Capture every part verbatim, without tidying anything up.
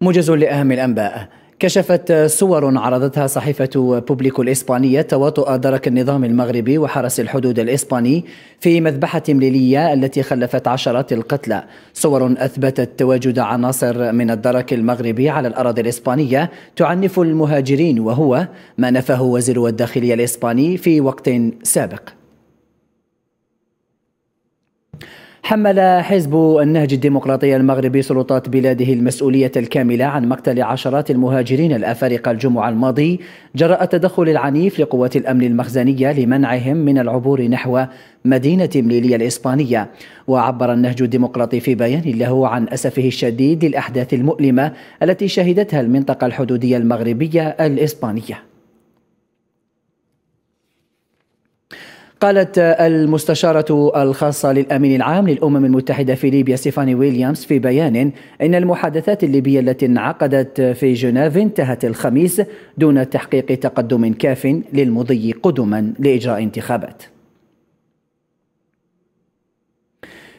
موجز لأهم الأنباء. كشفت صور عرضتها صحيفة بوبليكو الإسبانية تواطؤ درك النظام المغربي وحرس الحدود الإسباني في مذبحة ليلية التي خلفت عشرات القتلى. صور أثبتت تواجد عناصر من الدرك المغربي على الأراضي الإسبانية تعنف المهاجرين، وهو ما نفاه وزير الداخلية الإسباني في وقت سابق. حمل حزب النهج الديمقراطي المغربي سلطات بلاده المسؤولية الكاملة عن مقتل عشرات المهاجرين الأفارقة الجمعة الماضي جراء التدخل العنيف لقوات الأمن المخزنية لمنعهم من العبور نحو مدينة مليلية الإسبانية. وعبر النهج الديمقراطي في بيان له عن أسفه الشديد للأحداث المؤلمة التي شهدتها المنطقة الحدودية المغربية الإسبانية. قالت المستشارة الخاصة للأمين العام للأمم المتحدة في ليبيا ستيفاني ويليامز في بيان إن المحادثات الليبية التي انعقدت في جنيف انتهت الخميس دون تحقيق تقدم كاف للمضي قدما لإجراء انتخابات.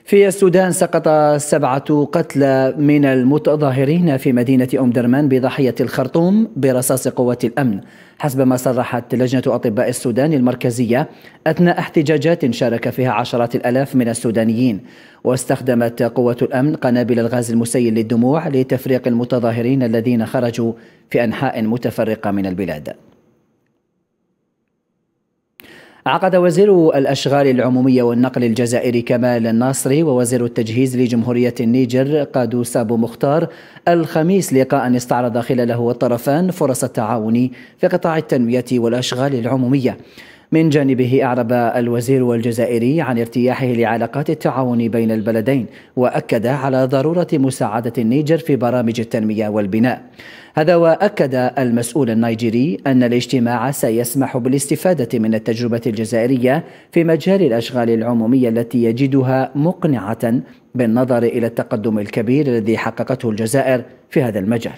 في السودان سقط سبعة قتلى من المتظاهرين في مدينة أم درمان بضاحية الخرطوم برصاص قوات الأمن، حسب ما صرحت لجنة أطباء السودان المركزية أثناء احتجاجات شارك فيها عشرات الآلاف من السودانيين. واستخدمت قوات الأمن قنابل الغاز المسيل للدموع لتفريق المتظاهرين الذين خرجوا في أنحاء متفرقة من البلاد. عقد وزير الأشغال العمومية والنقل الجزائري كمال الناصري ووزير التجهيز لجمهورية النيجر قادو سابو مختار الخميس لقاء استعرض خلاله الطرفان فرص التعاون في قطاع التنمية والأشغال العمومية. من جانبه أعرب الوزير الجزائري عن ارتياحه لعلاقات التعاون بين البلدين، وأكد على ضرورة مساعدة النيجر في برامج التنمية والبناء. هذا وأكد المسؤول النيجيري أن الاجتماع سيسمح بالاستفادة من التجربة الجزائرية في مجال الأشغال العمومية التي يجدها مقنعة بالنظر إلى التقدم الكبير الذي حققته الجزائر في هذا المجال.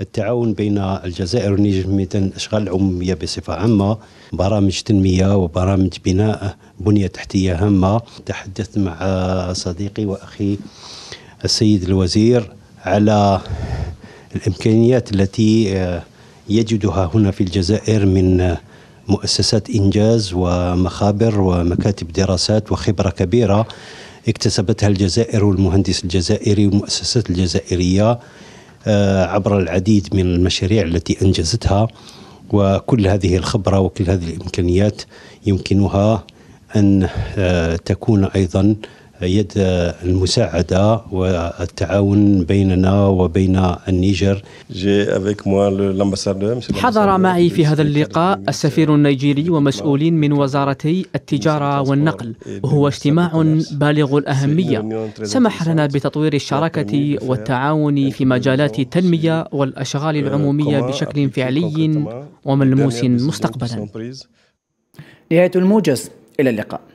التعاون بين الجزائر والنيجر مثل الأشغال العمومية بصفة عامة، برامج تنمية وبرامج بناء بنية تحتية هامة. تحدثت مع صديقي وأخي السيد الوزير على الإمكانيات التي يجدها هنا في الجزائر من مؤسسات إنجاز ومخابر ومكاتب دراسات وخبرة كبيرة اكتسبتها الجزائر والمهندس الجزائري والمؤسسات الجزائرية عبر العديد من المشاريع التي أنجزتها، وكل هذه الخبرة وكل هذه الإمكانيات يمكنها أن تكون أيضا يد المساعدة والتعاون بيننا وبين النيجر. حضر معي في هذا اللقاء السفير النيجيري ومسؤولين من وزارتي التجارة والنقل، وهو اجتماع بالغ الأهمية سمح لنا بتطوير الشراكة والتعاون في مجالات التنمية والأشغال العمومية بشكل فعلي وملموس مستقبلا. نهاية الموجز، إلى اللقاء.